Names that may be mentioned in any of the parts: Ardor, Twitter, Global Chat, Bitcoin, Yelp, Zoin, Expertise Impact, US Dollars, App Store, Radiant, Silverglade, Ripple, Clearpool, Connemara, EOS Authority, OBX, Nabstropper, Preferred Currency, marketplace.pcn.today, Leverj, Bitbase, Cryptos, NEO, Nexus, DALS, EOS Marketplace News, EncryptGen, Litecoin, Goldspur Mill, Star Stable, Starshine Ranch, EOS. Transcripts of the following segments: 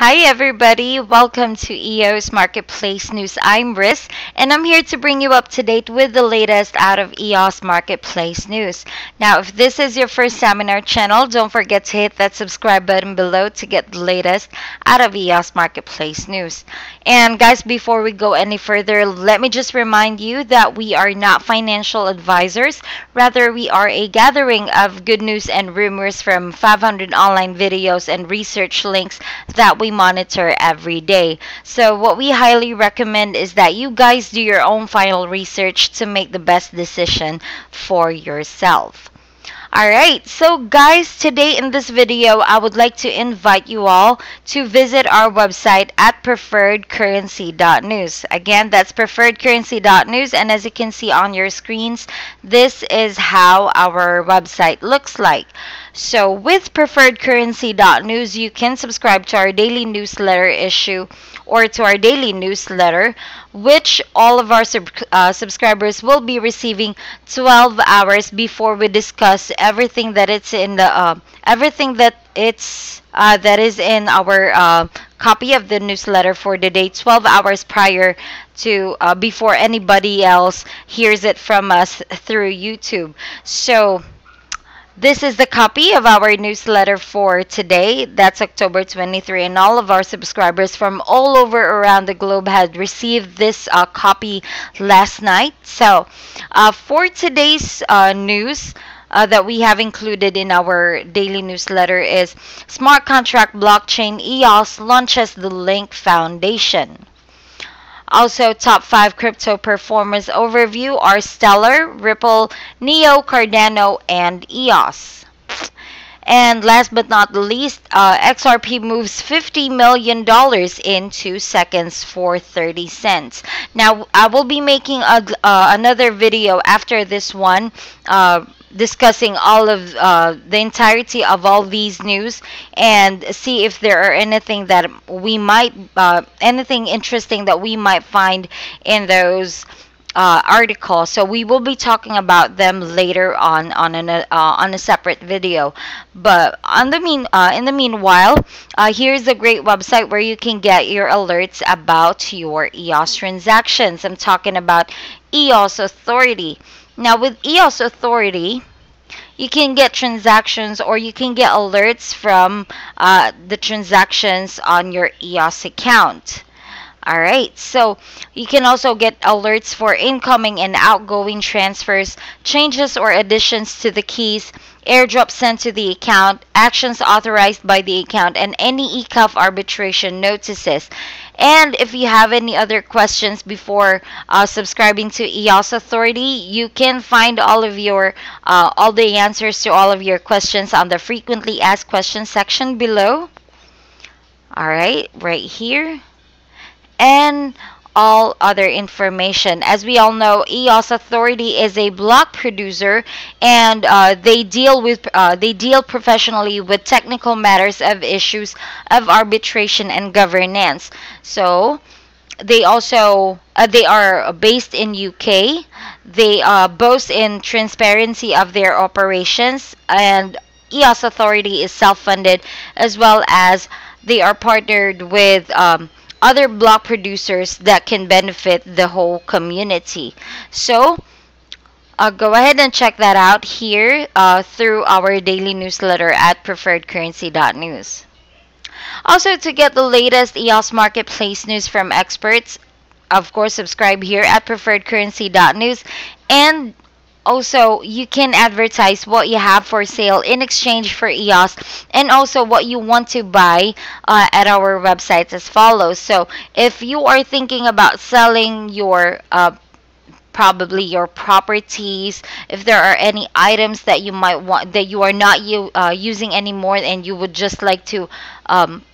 Hi everybody, welcome to EOS Marketplace News. I'm Riz and I'm here to bring you up to date with the latest out of EOS Marketplace News. Now if this is your first time on our channel, don't forget to hit that subscribe button below to get the latest out of EOS Marketplace News. And guys, before we go any further, let me just remind you that we are not financial advisors. Rather, we are a gathering of good news and rumors from 500 online videos and research links that we monitor every day. So what we highly recommend is that you guys do your own final research to make the best decision for yourself. Alright, so guys, today in this video, I would like to invite you all to visit our website at PreferredCurrency.news. Again, that's PreferredCurrency.news, and as you can see on your screens, this is how our website looks like. So with PreferredCurrency.news, you can subscribe to our daily newsletter issue or to our daily newsletter, which all of our subscribers will be receiving 12 hours before we discuss everything that it's in the everything that is in our copy of the newsletter for the day, 12 hours prior to before anybody else hears it from us through YouTube. So this is the copy of our newsletter for today. That's October 23, and all of our subscribers from all over around the globe had received this copy last night. So for today's news that we have included in our daily newsletter is Smart Contract Blockchain EOS launches the Link Foundation. Also, top 5 crypto performance overview are Stellar, Ripple, NEO, Cardano, and EOS. And last but not the least, XRP moves $50 million in 2 seconds for 30 cents. Now, I will be making another video after this one discussing all of the entirety of all these news and see if there are anything that we might, anything interesting that we might find in those article. So we will be talking about them later on a separate video. But on the meanwhile, here's a great website where you can get your alerts about your EOS transactions. I'm talking about EOS Authority. Now with EOS Authority, you can get transactions or you can get alerts from the transactions on your EOS account. Alright, so you can also get alerts for incoming and outgoing transfers, changes or additions to the keys, airdrops sent to the account, actions authorized by the account, and any ECOF arbitration notices. And if you have any other questions before subscribing to EOS Authority, you can find all of your all the answers to all of your questions on the frequently asked questions section below. Alright, right here. And all other information. As we all know, EOS Authority is a block producer, and they deal professionally with technical matters of issues of arbitration and governance. So they also they are based in UK. They boast in transparency of their operations, and EOS Authority is self-funded, as well as they are partnered with other block producers that can benefit the whole community. So go ahead and check that out here through our daily newsletter at preferredcurrency.news. Also, to get the latest EOS Marketplace news from experts, of course, subscribe here at preferredcurrency.news, and also, you can advertise what you have for sale in exchange for EOS, and also what you want to buy at our website as follows. So if you are thinking about selling your probably your properties, if there are any items that you might want that you are not using anymore and you would just like to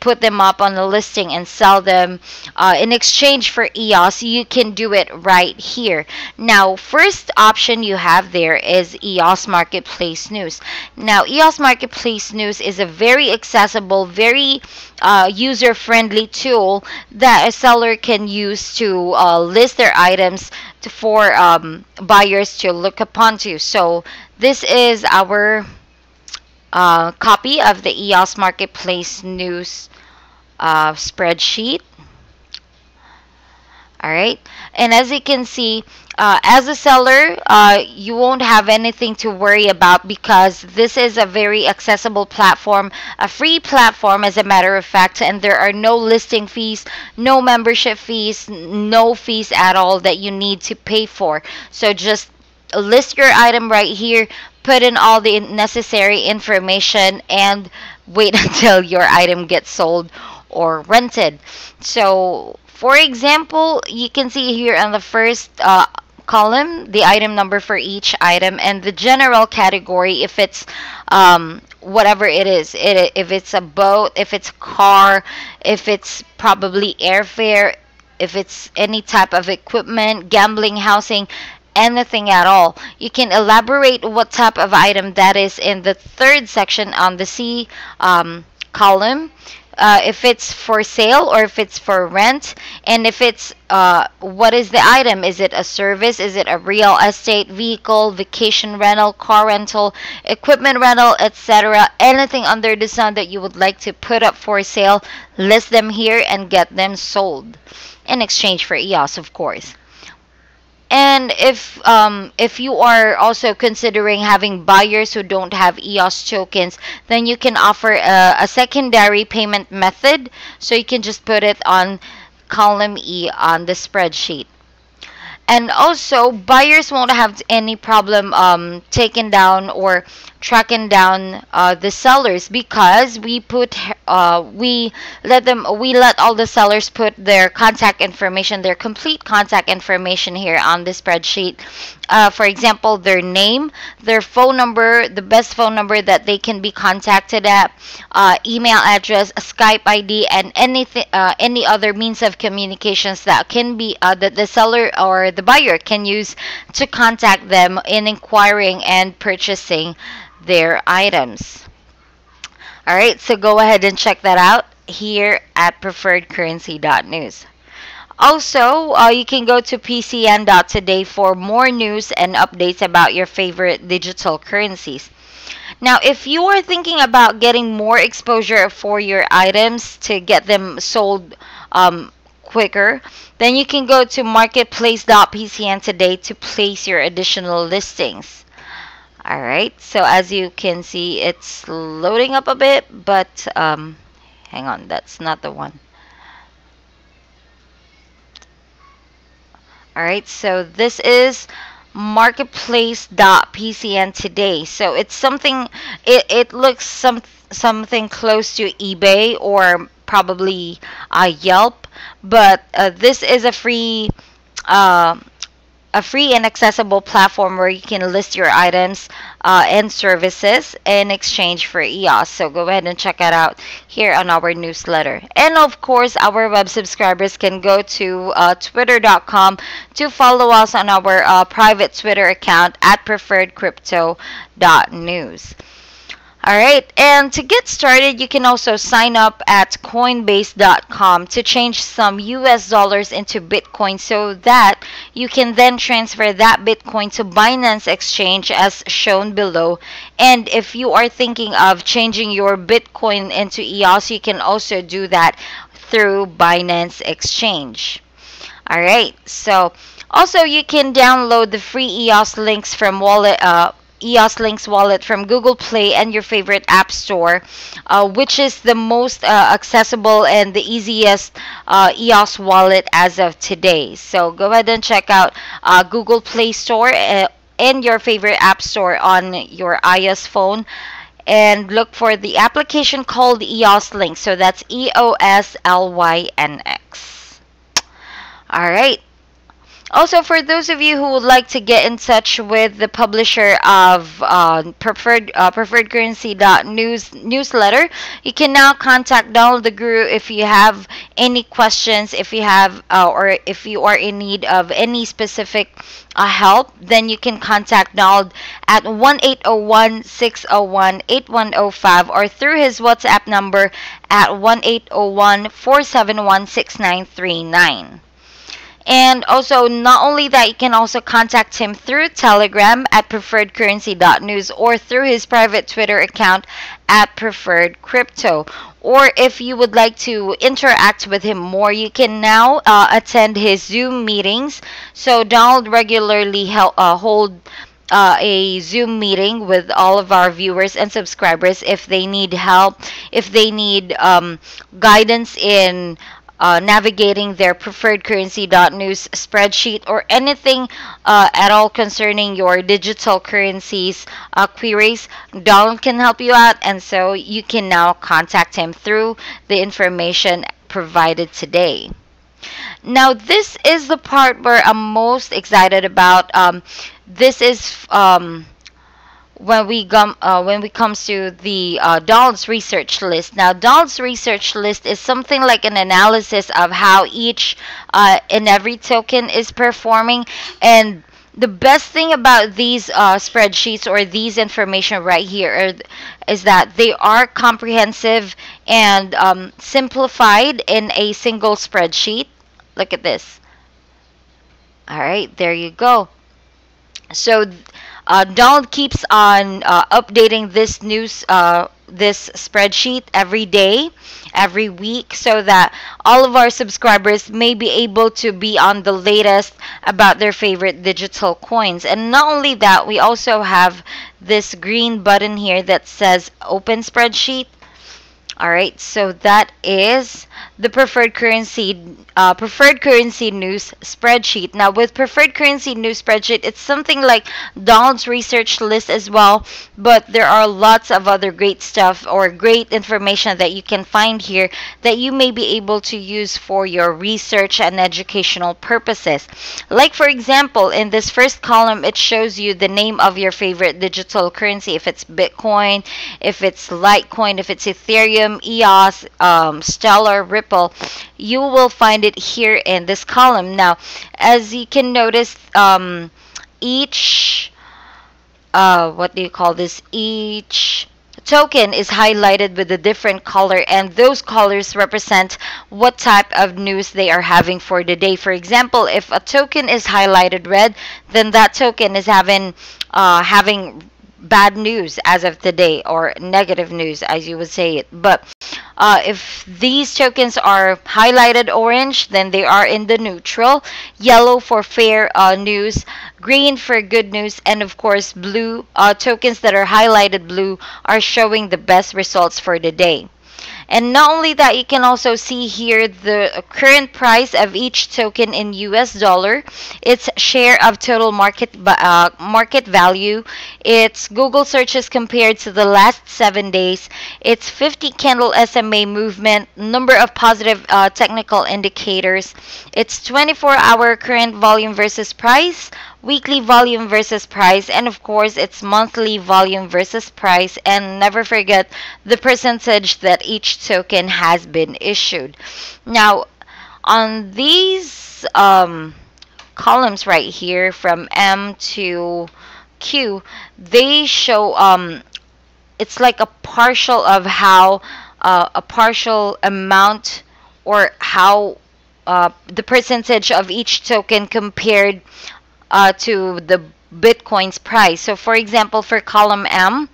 put them up on the listing and sell them in exchange for EOS, you can do it right here. Now, first option you have there is EOS Marketplace News. Now, EOS Marketplace News is a very accessible, very user-friendly tool that a seller can use to list their items for buyers to look upon to. So this is our copy of the EOS Marketplace News spreadsheet. All right, and as you can see, as a seller, you won't have anything to worry about because this is a very accessible platform, a free platform as a matter of fact, and there are no listing fees, no membership fees, no fees at all that you need to pay for. So just list your item right here, put in all the necessary information, and wait until your item gets sold or rented. So for example, you can see here on the first column the item number for each item and the general category, if it's whatever it is, if it's a boat, if it's a car, if it's probably airfare, if it's any type of equipment, gambling, housing, anything at all. You can elaborate what type of item that is in the third section on the C column. If it's for sale or if it's for rent, and if it's what is the item? Is it a service? Is it a real estate, vehicle, vacation rental, car rental, equipment rental, etc.? Anything under the sun that you would like to put up for sale, list them here and get them sold in exchange for EOS, of course. And if you are also considering having buyers who don't have EOS tokens, then you can offer a secondary payment method. So you can just put it on column E on the spreadsheet. And also, buyers won't have any problem taking down or tracking down the sellers, because we put we let all the sellers put their contact information, their complete contact information here on the spreadsheet. For example, their name, their phone number, the best phone number that they can be contacted at, email address, a Skype ID, and anything, any other means of communications that can be that the seller or the buyer can use to contact them in inquiring and purchasing their items. All right, so go ahead and check that out here at PreferredCurrency.news. Also, you can go to PCN.today for more news and updates about your favorite digital currencies. Now, if you are thinking about getting more exposure for your items to get them sold quicker, then you can go to marketplace.pcn.today to place your additional listings. All right, so as you can see, it's loading up a bit, but hang on, that's not the one. All right, so this is marketplace.pcn today. So it's something, it looks something close to eBay or probably Yelp, but this is a free and accessible platform where you can list your items and services in exchange for EOS. So go ahead and check it out here on our newsletter. And of course, our web subscribers can go to twitter.com to follow us on our private Twitter account at preferredcrypto.news. All right, and to get started, you can also sign up at coinbase.com to change some US dollars into Bitcoin so that you can then transfer that Bitcoin to Binance exchange as shown below. And if you are thinking of changing your Bitcoin into EOS, you can also do that through Binance exchange. All right, so also you can download the free EOSlynx from wallet EOSlynx wallet from Google Play and your favorite app store, which is the most accessible and the easiest EOS wallet as of today. So go ahead and check out Google Play Store and your favorite app store on your iOS phone, and look for the application called EOSlynx. So that's EOSLYNX. All right. Also, for those of you who would like to get in touch with the publisher of PreferredCurrency.news newsletter, you can now contact Donald the Guru if you have any questions, if you have or if you are in need of any specific help. Then you can contact Donald at 1-801-601-8105 or through his WhatsApp number at 1-801-471-6939. And also, not only that, you can also contact him through Telegram at PreferredCurrency.news or through his private Twitter account at PreferredCrypto. Or if you would like to interact with him more, you can now attend his Zoom meetings. So Donald regularly hold a Zoom meeting with all of our viewers and subscribers if they need help, if they need guidance in navigating their PreferredCurrency.news spreadsheet or anything at all concerning your digital currencies queries. Donald can help you out, and so you can now contact him through the information provided today. Now, this is the part where I'm most excited about. This is when we comes to the Donald's research list. Now, Donald's research list is something like an analysis of how each and every token is performing. And the best thing about these spreadsheets or these information right here is that they are comprehensive and simplified in a single spreadsheet. Look at this. All right, there you go. So Donald keeps on updating this news, this spreadsheet every day, every week, so that all of our subscribers may be able to be on the latest about their favorite digital coins. And not only that, we also have this green button here that says Open Spreadsheet. All right, so that is the preferred currency news spreadsheet. Now, with preferred currency news spreadsheet, it's something like Donald's research list as well, but there are lots of other great stuff or great information that you can find here that you may be able to use for your research and educational purposes. Like, for example, in this first column, it shows you the name of your favorite digital currency, if it's Bitcoin, if it's Litecoin, if it's Ethereum, EOS, Stellar, Ripple. You will find it here in this column. Now, as you can notice, each each token is highlighted with a different color, and those colors represent what type of news they are having for the day. For example, if a token is highlighted red, then that token is having bad news as of today, or negative news as you would say it. But if these tokens are highlighted orange, then they are in the neutral, yellow for fair news, green for good news, and of course blue, tokens that are highlighted blue are showing the best results for the day. And not only that, you can also see here the current price of each token in US dollar, its share of total market value, its Google searches compared to the last 7 days, its 50 candle SMA movement, number of positive technical indicators, its 24-hour current volume versus price, weekly volume versus price, and of course its monthly volume versus price, and never forget the percentage that each token has been issued. Now, on these columns right here from M to Q, they show it's like a partial of how a partial amount, or how the percentage of each token compared to the Bitcoin's price. So, for example, for column M,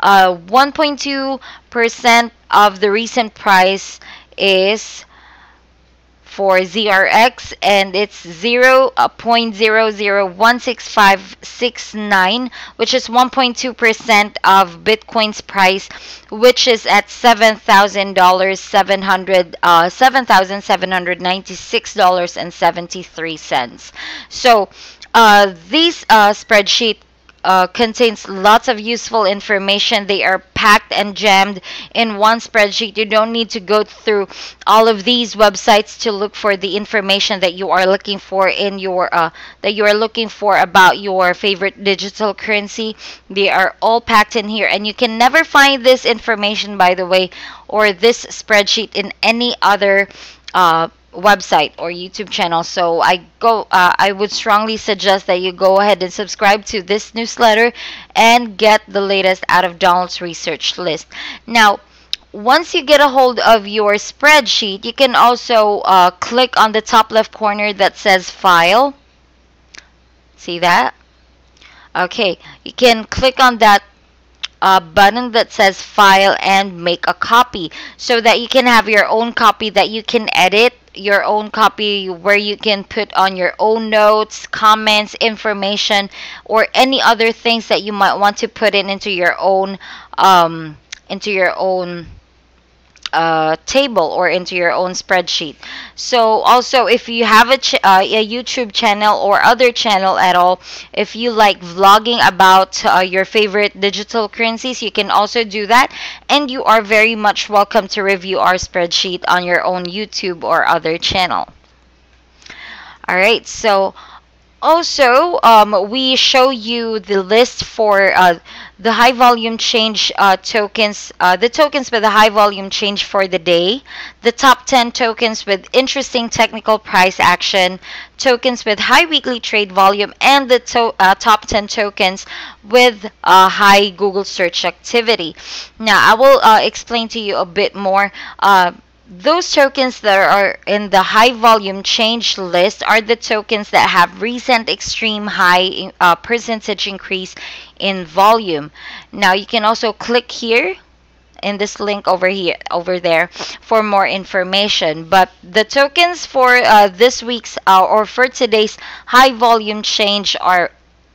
1.2% of the recent price is for ZRX, and it's 0.0016569, which is 1.2% of Bitcoin's price, which is at $7,796.73. So this spreadsheet contains lots of useful information. They are packed and jammed in one spreadsheet. You don't need to go through all of these websites to look for the information that you are looking for in your that you are looking for about your favorite digital currency. They are all packed in here, and you can never find this information, by the way, or this spreadsheet in any other website or YouTube channel. So I would strongly suggest that you go ahead and subscribe to this newsletter and get the latest out of Donald's research list. Now, once you get a hold of your spreadsheet, you can also click on the top left corner that says File. See that? Okay, you can click on that button that says File and make a copy, so that you can have your own copy that you can edit, your own copy where you can put on your own notes, comments, information, or any other things that you might want to put in into your own table or into your own spreadsheet. So also, if you have a YouTube channel or other channel at all, if you like vlogging about your favorite digital currencies, you can also do that, and you are very much welcome to review our spreadsheet on your own YouTube or other channel. Alright, so also we show you the list for the high volume change tokens, the tokens with the high volume change for the day, the top 10 tokens with interesting technical price action, tokens with high weekly trade volume, and the top 10 tokens with high Google search activity. Now I will explain to you a bit more. Those tokens that are in the high volume change list are the tokens that have recent extreme high percentage increase in volume. Now you can also click here in this link over there for more information. But the tokens for this week's or for today's high volume change are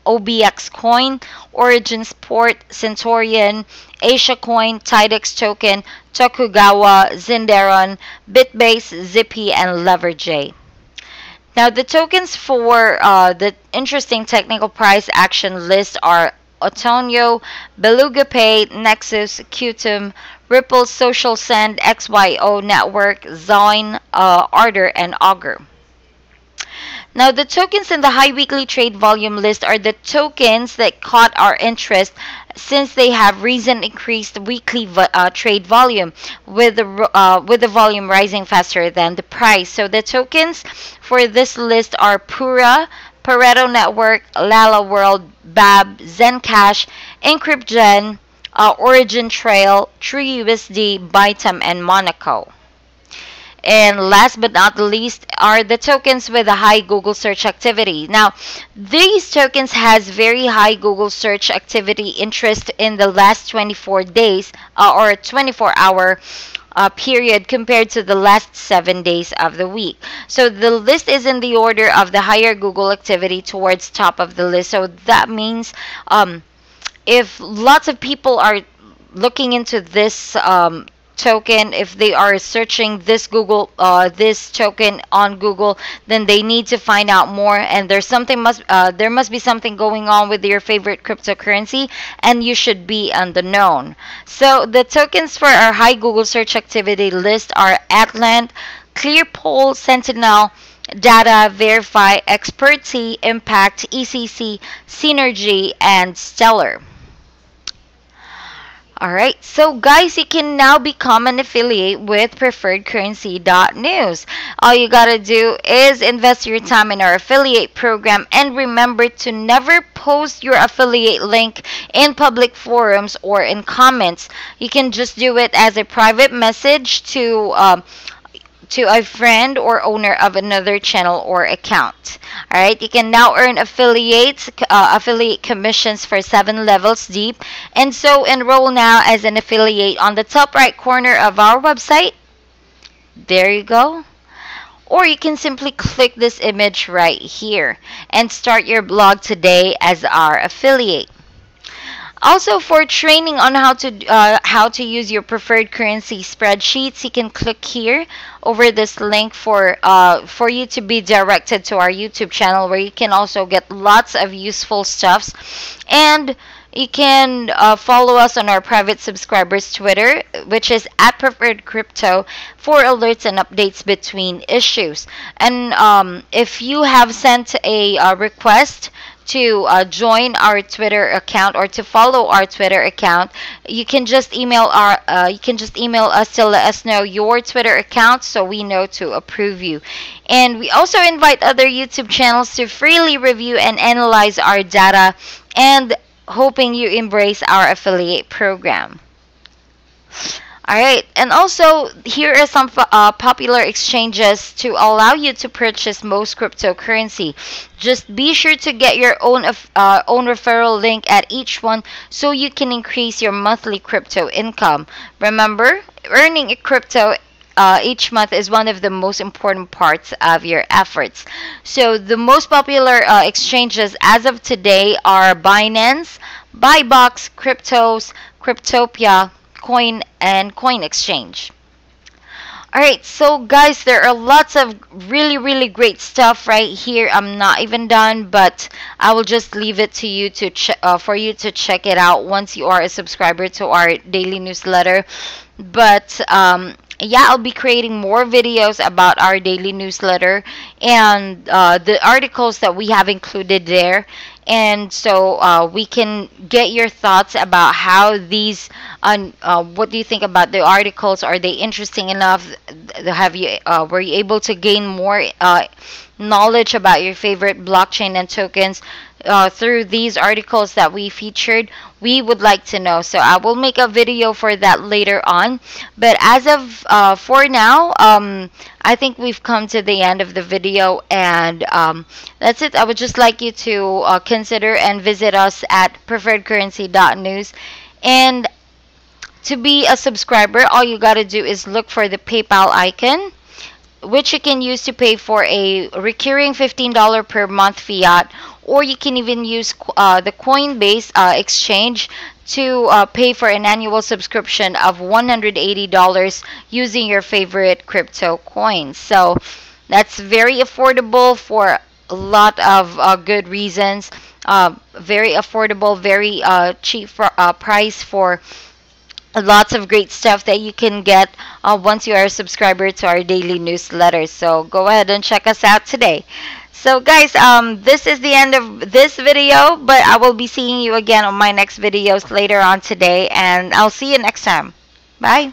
OBX coin, Origin Sport, Centurion, Asia Coin, Tidex token, Tokugawa, Zinderon, Bitbase, Zippy, and Leverj. Now the tokens for the interesting technical price action list are Otonio, Beluga Pay, Nexus, Qtum, Ripple, Social Send, XYO Network, Zoin, Ardor, and Augur. Now, the tokens in the high weekly trade volume list are the tokens that caught our interest since they have recent increased weekly trade volume, with the volume rising faster than the price. So, the tokens for this list are Pura, Pareto Network, Lala World, Bab, Zencash, EncryptGen, Origin Trail, TrueUSD, Bitum, and Monaco. And last but not least are the tokens with a high Google search activity. Now, these tokens has very high Google search activity interest in the last 24 days or 24-hour period compared to the last 7 days of the week. So the list is in the order of the higher Google activity towards top of the list. So that means if lots of people are looking into this token, if they are searching this Google this token on Google, then they need to find out more, and there's something there must be something going on with your favorite cryptocurrency, and you should be on the known. So the tokens for our high Google search activity list are Atlant, Clearpool, Sentinel, Data, Verify, Expertise, Impact, ECC, Synergy, and Stellar. Alright, so guys, you can now become an affiliate with PreferredCurrency.news. All you gotta do is invest your time in our affiliate program, and remember to never post your affiliate link in public forums or in comments. You can just do it as a private message to a friend or owner of another channel or account. All right, you can now earn affiliate commissions for 7 levels deep, and so enroll now as an affiliate on the top right corner of our website. There you go. Or you can simply click this image right here and start your blog today as our affiliate. Also, for training on how to use your preferred currency spreadsheets, you can click here over this link for you to be directed to our YouTube channel, where you can also get lots of useful stuffs, and you can follow us on our private subscribers Twitter, which is @PreferredCrypto, for alerts and updates between issues. And if you have sent a request to join our Twitter account or to follow our Twitter account, you can just email us to let us know your Twitter account, so we know to approve you. And we also invite other YouTube channels to freely review and analyze our data, and hoping you embrace our affiliate program. Alright, and also here are some popular exchanges to allow you to purchase most cryptocurrency. Just be sure to get your own referral link at each one so you can increase your monthly crypto income. Remember, earning a crypto each month is one of the most important parts of your efforts. So the most popular exchanges as of today are Binance, Buybox, Cryptos, Cryptopia, Coin, and Coin Exchange. Alright, so guys, there are lots of really great stuff right here. I'm not even done, but I will just leave it to you to check it out once you are a subscriber to our daily newsletter. But yeah, I'll be creating more videos about our daily newsletter and the articles that we have included there. And so we can get your thoughts about how these, what do you think about the articles? Are they interesting enough? Were you able to gain more knowledge about your favorite blockchain and tokens through these articles that we featured? We would like to know. So I will make a video for that later on. But as of for now, I think we've come to the end of the video, and that's it. I would just like you to consider and visit us at PreferredCurrency.news. And to be a subscriber, all you got to do is look for the PayPal icon, which you can use to pay for a recurring $15 per month fiat, or you can even use the Coinbase exchange to pay for an annual subscription of $180 using your favorite crypto coins. So that's very affordable for a lot of good reasons. Very affordable, very cheap for, price for lots of great stuff that you can get once you are a subscriber to our daily newsletter. So go ahead and check us out today. So guys, this is the end of this video, but I will be seeing you again on my next videos later on today, and I'll see you next time. Bye.